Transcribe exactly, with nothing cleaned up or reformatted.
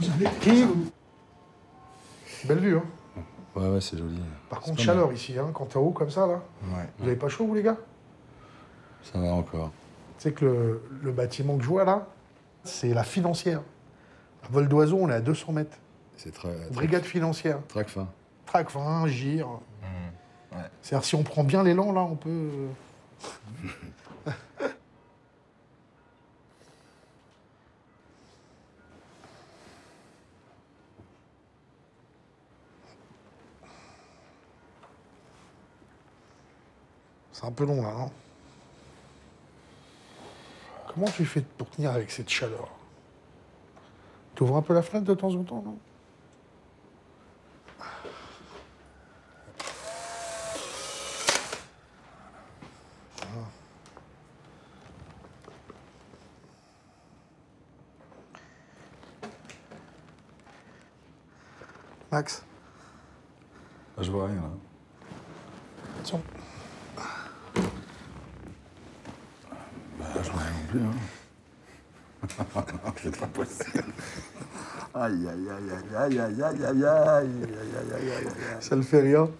Vous avez qui vous... Belle vue, hein? Ouais, ouais, c'est joli. Par contre, chaleur mal. Ici, hein, quand t'es en haut comme ça, là. Ouais. Vous n'avez pas chaud, vous, les gars? Ça va encore. Tu sais que le, le bâtiment que je vois, là, c'est la financière. À vol d'oiseau, on est à deux cents mètres. C'est très... Brigade financière. Tracfin. Tracfin, gire. Mmh. Ouais. C'est-à-dire, si on prend bien l'élan, là, on peut... C'est un peu long, là, non? Comment tu fais pour tenir avec cette chaleur? Tu ouvres un peu la fenêtre de temps en temps, non? Max? Je vois rien, là. Attention. C'est pas possible. Aïe, aïe, aïe, aïe, aïe, aïe, aïe, aïe, aïe, aïe, aïe, aïe, aïe. Ça le fait rien.